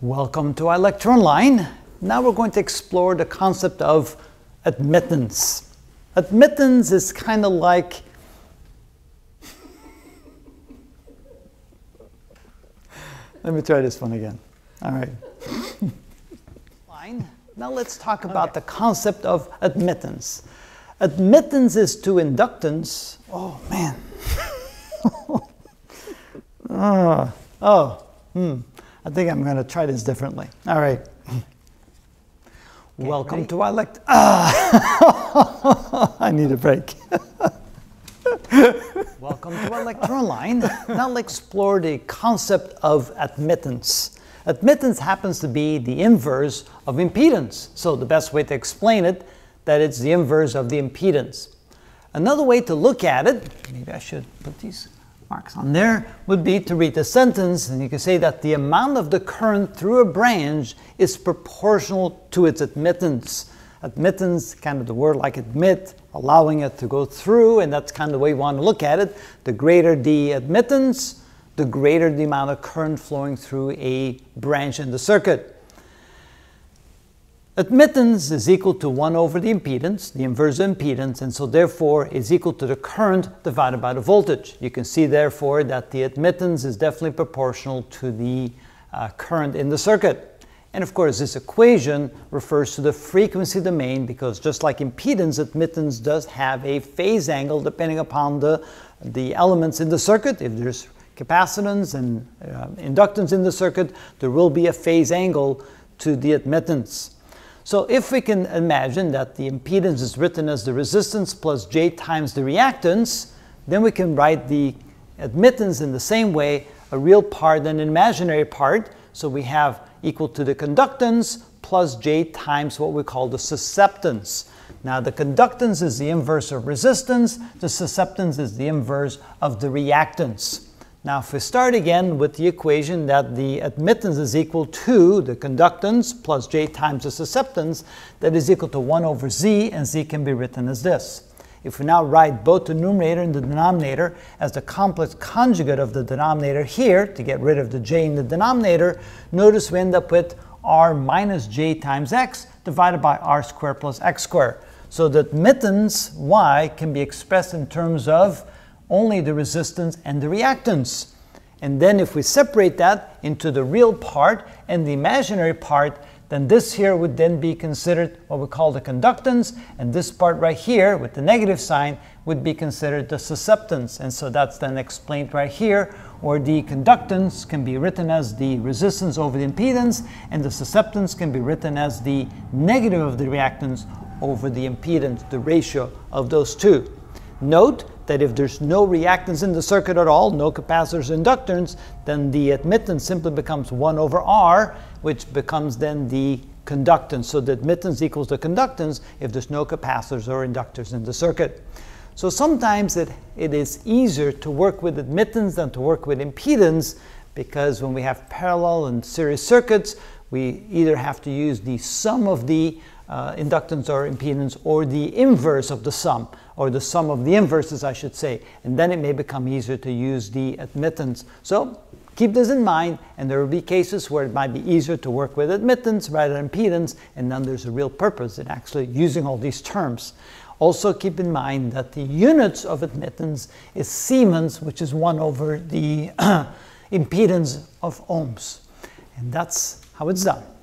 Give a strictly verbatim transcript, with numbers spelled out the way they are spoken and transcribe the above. Welcome to iLectureOnline. Now we're going to explore the concept of admittance. Admittance is kind of like let me try this one again. All right. Fine. Now let's talk about okay. the concept of admittance. Admittance is to inductance. Oh man. oh. oh. Hmm. I think I'm going to try this differently. All right. Okay, Welcome ready? to iLect. Ah! I need a break. Welcome to iLectureOnline. Now let's explore the concept of admittance. Admittance happens to be the inverse of impedance. So the best way to explain it, that it's the inverse of the impedance. Another way to look at it, maybe I should put these marks on there, would be to read the sentence, and you can say that the amount of the current through a branch is proportional to its admittance. Admittance, kind of the word like admit, allowing it to go through, and that's kind of the way you want to look at it. The greater the admittance, the greater the amount of current flowing through a branch in the circuit. Admittance is equal to one over the impedance, the inverse of impedance, and so therefore is equal to the current divided by the voltage. You can see therefore that the admittance is definitely proportional to the uh, current in the circuit. And of course this equation refers to the frequency domain, because just like impedance, admittance does have a phase angle depending upon the, the elements in the circuit. If there's capacitance and uh, inductance in the circuit, there will be a phase angle to the admittance. So if we can imagine that the impedance is written as the resistance plus J times the reactance, then we can write the admittance in the same way, a real part and an imaginary part. So we have equal to the conductance plus J times what we call the susceptance. Now the conductance is the inverse of resistance, the susceptance is the inverse of the reactance. Now if we start again with the equation that the admittance is equal to the conductance plus J times the susceptance, that is equal to one over Z, and Z can be written as this. If we now write both the numerator and the denominator as the complex conjugate of the denominator here, to get rid of the J in the denominator, notice we end up with R minus J times X divided by R squared plus X squared. So the admittance, Y, can be expressed in terms of only the resistance and the reactance. And then if we separate that into the real part and the imaginary part, then this here would then be considered what we call the conductance, and this part right here with the negative sign would be considered the susceptance. And so that's then explained right here, or the conductance can be written as the resistance over the impedance, and the susceptance can be written as the negative of the reactance over the impedance, the ratio of those two. Note that if there's no reactance in the circuit at all, no capacitors, inductance, then the admittance simply becomes one over R, which becomes then the conductance. So the admittance equals the conductance if there's no capacitors or inductors in the circuit. So sometimes it, it is easier to work with admittance than to work with impedance, because when we have parallel and series circuits, we either have to use the sum of the Uh, inductance or impedance, or the inverse of the sum, or the sum of the inverses I should say, and then it may become easier to use the admittance. So keep this in mind, and there will be cases where it might be easier to work with admittance rather than impedance, and then there's a real purpose in actually using all these terms. Also keep in mind that the units of admittance is Siemens, which is one over the impedance of ohms, and that's how it's done.